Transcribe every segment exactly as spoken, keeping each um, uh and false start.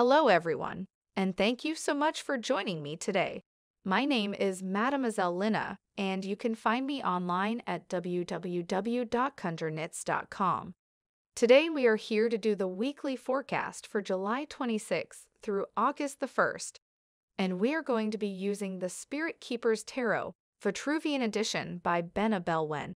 Hello, everyone, and thank you so much for joining me today. My name is Mademoiselle Lynna, and you can find me online at w w w dot conjure knits dot com. Today we are here to do the weekly forecast for July twenty-sixth through August the first, and we are going to be using the Spirit Keeper's Tarot, Vitruvian Edition by Benebell Wen.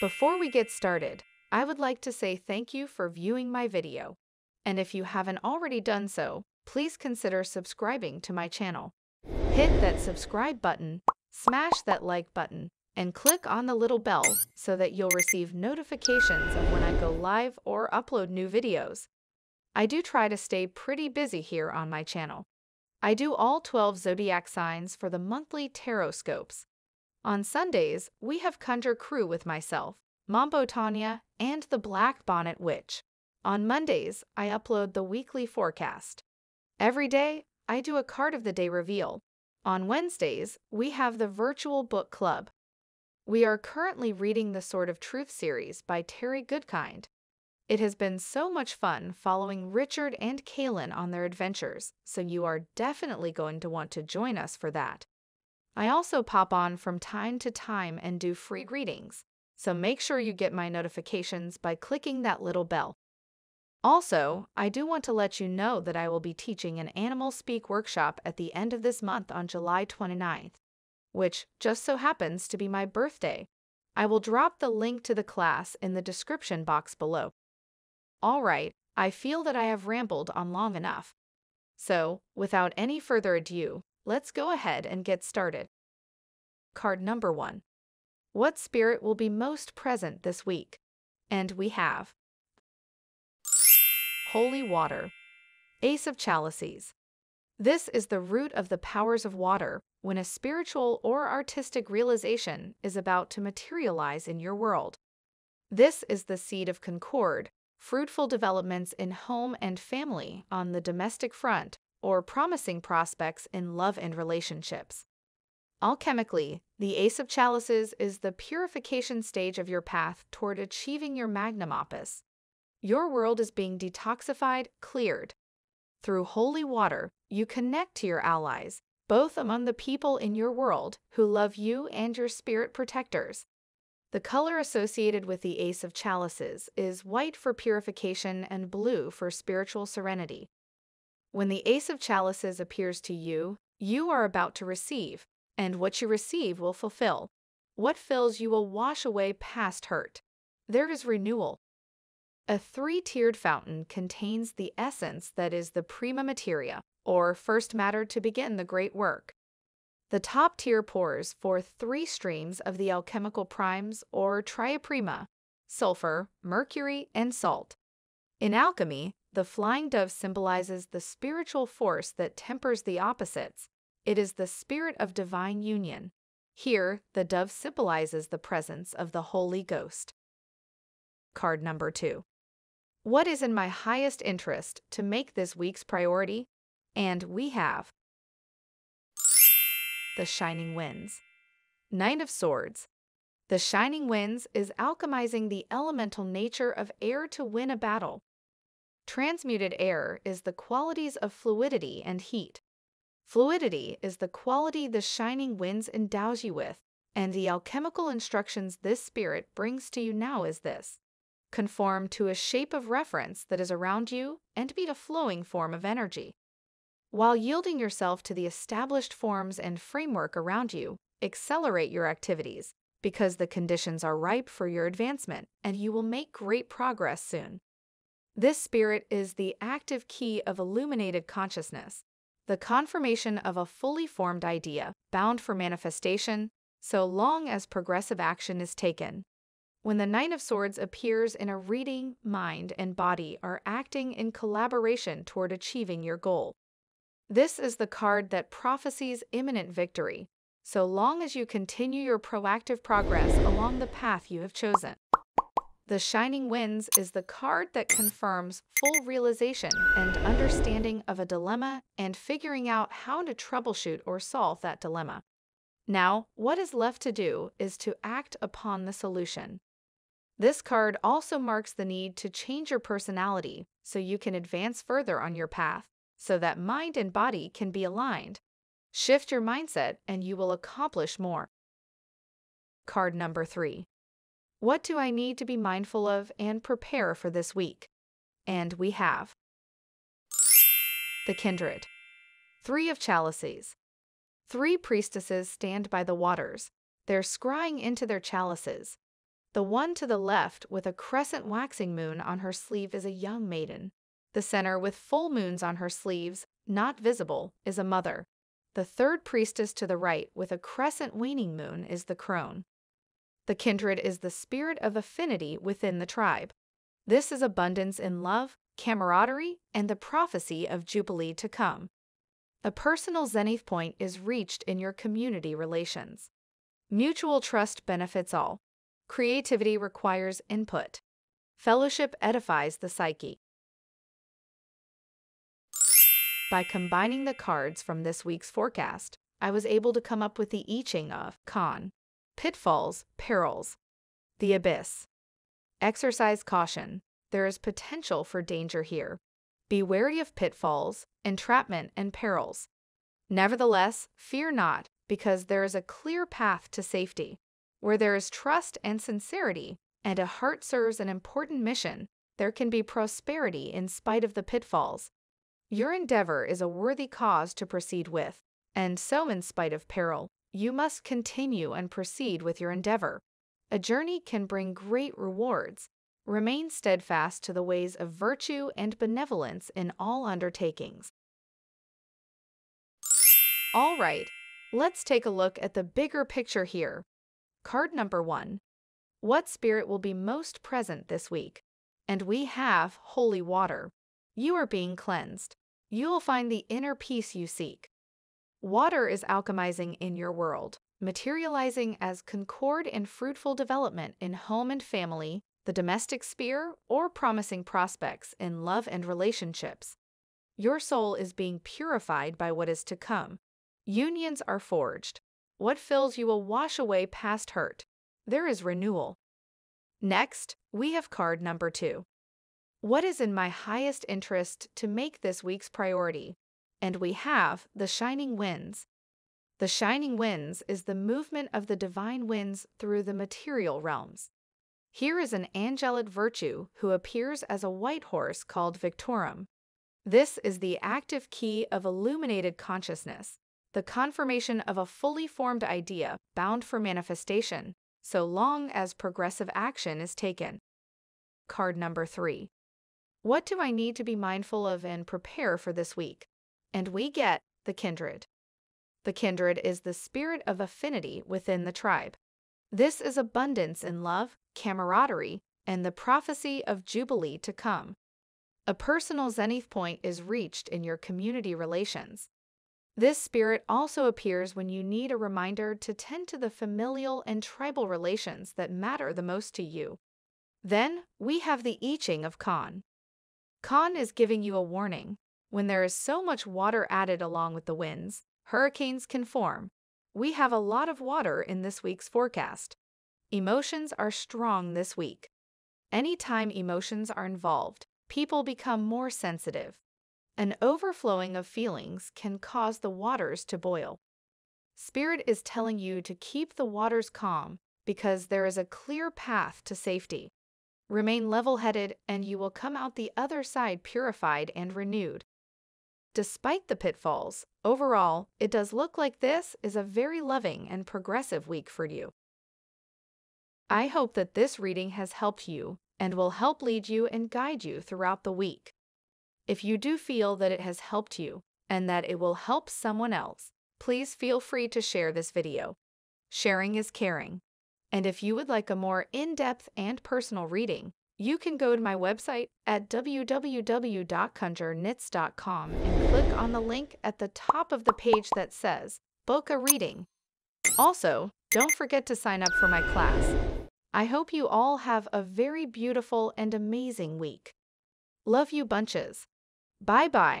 Before we get started, I would like to say thank you for viewing my video, and if you haven't already done so, please consider subscribing to my channel. Hit that subscribe button, smash that like button, and click on the little bell so that you'll receive notifications of when I go live or upload new videos. I do try to stay pretty busy here on my channel. I do all twelve zodiac signs for the monthly tarot scopes. On Sundays, we have Conjure Crew with myself, Mambo Tanya, and the Black Bonnet Witch. On Mondays, I upload the weekly forecast. Every day, I do a card of the day reveal. On Wednesdays, we have the virtual book club. We are currently reading the Sword of Truth series by Terry Goodkind. It has been so much fun following Richard and Kaylin on their adventures, so you are definitely going to want to join us for that. I also pop on from time to time and do free readings, so make sure you get my notifications by clicking that little bell. Also, I do want to let you know that I will be teaching an Animal Speak workshop at the end of this month on July twenty-ninth, which just so happens to be my birthday. I will drop the link to the class in the description box below. Alright, I feel that I have rambled on long enough. So, without any further ado, let's go ahead and get started. Card number one. What spirit will be most present this week? And we have Holy Water, Ace of Chalices. This is the root of the powers of water when a spiritual or artistic realization is about to materialize in your world. This is the seed of concord, fruitful developments in home and family on the domestic front, or promising prospects in love and relationships. Alchemically, the Ace of Chalices is the purification stage of your path toward achieving your magnum opus. Your world is being detoxified, cleared. Through holy water, you connect to your allies, both among the people in your world who love you and your spirit protectors. The color associated with the Ace of Chalices is white for purification and blue for spiritual serenity. When the Ace of Chalices appears to you, you are about to receive, and what you receive will fulfill. What fills you will wash away past hurt. There is renewal. A three-tiered fountain contains the essence that is the prima materia, or first matter to begin the great work. The top tier pours forth three streams of the alchemical primes, or triprima: sulfur, mercury, and salt. In alchemy, the flying dove symbolizes the spiritual force that tempers the opposites. It is the spirit of divine union. Here, the dove symbolizes the presence of the Holy Ghost. Card number two. What is in my highest interest to make this week's priority? And we have the Shining Winds, Knight of Swords. The Shining Winds is alchemizing the elemental nature of air to win a battle. Transmuted air is the qualities of fluidity and heat. Fluidity is the quality the Shining Winds endows you with, and the alchemical instructions this spirit brings to you now is this: conform to a shape of reference that is around you and be a flowing form of energy. While yielding yourself to the established forms and framework around you, accelerate your activities, because the conditions are ripe for your advancement and you will make great progress soon. This spirit is the active key of illuminated consciousness, the confirmation of a fully formed idea, bound for manifestation, so long as progressive action is taken. When the Knight of Swords appears in a reading, mind and body are acting in collaboration toward achieving your goal. This is the card that prophesies imminent victory, so long as you continue your proactive progress along the path you have chosen. The Shining Winds is the card that confirms full realization and understanding of a dilemma and figuring out how to troubleshoot or solve that dilemma. Now, what is left to do is to act upon the solution. This card also marks the need to change your personality so you can advance further on your path so that mind and body can be aligned. Shift your mindset and you will accomplish more. Card number three. What do I need to be mindful of and prepare for this week? And we have the Kindred, Three of Chalices. Three priestesses stand by the waters. They're scrying into their chalices. The one to the left with a crescent waxing moon on her sleeve is a young maiden. The center with full moons on her sleeves, not visible, is a mother. The third priestess to the right with a crescent waning moon is the crone. The Kindred is the spirit of affinity within the tribe. This is abundance in love, camaraderie, and the prophecy of Jubilee to come. A personal zenith point is reached in your community relations. Mutual trust benefits all. Creativity requires input. Fellowship edifies the psyche. By combining the cards from this week's forecast, I was able to come up with the I Ching of Con, Pitfalls, Perils, The Abyss. Exercise caution. There is potential for danger here. Be wary of pitfalls, entrapment, and perils. Nevertheless, fear not, because there is a clear path to safety. Where there is trust and sincerity, and a heart serves an important mission, there can be prosperity in spite of the pitfalls. Your endeavor is a worthy cause to proceed with, and so in spite of peril, you must continue and proceed with your endeavor. A journey can bring great rewards. Remain steadfast to the ways of virtue and benevolence in all undertakings. All right, let's take a look at the bigger picture here. Card number one. What spirit will be most present this week? And we have holy water. You are being cleansed. You will find the inner peace you seek. Water is alchemizing in your world, materializing as concord and fruitful development in home and family, the domestic sphere, or promising prospects in love and relationships. Your soul is being purified by what is to come. Unions are forged. What fills you will wash away past hurt. There is renewal. Next, we have card number two. What is in my highest interest to make this week's priority? And we have the Shining Winds. The Shining Winds is the movement of the divine winds through the material realms. Here is an angelic virtue who appears as a white horse called Victorum. This is the active key of illuminated consciousness, the confirmation of a fully formed idea bound for manifestation, so long as progressive action is taken. Card number three. What do I need to be mindful of and prepare for this week? And we get the Kindred. The Kindred is the spirit of affinity within the tribe. This is abundance in love, camaraderie, and the prophecy of Jubilee to come. A personal zenith point is reached in your community relations. This spirit also appears when you need a reminder to tend to the familial and tribal relations that matter the most to you. Then, we have the I Ching of Con. Con is giving you a warning. When there is so much water added along with the winds, hurricanes can form. We have a lot of water in this week's forecast. Emotions are strong this week. Anytime emotions are involved, people become more sensitive. An overflowing of feelings can cause the waters to boil. Spirit is telling you to keep the waters calm because there is a clear path to safety. Remain level-headed and you will come out the other side purified and renewed. Despite the pitfalls, overall, it does look like this is a very loving and progressive week for you. I hope that this reading has helped you and will help lead you and guide you throughout the week. If you do feel that it has helped you and that it will help someone else, please feel free to share this video. Sharing is caring. And if you would like a more in-depth and personal reading, you can go to my website at w w w dot conjure knits dot com and click on the link at the top of the page that says, Book a Reading. Also, don't forget to sign up for my class. I hope you all have a very beautiful and amazing week. Love you bunches. Bye-bye.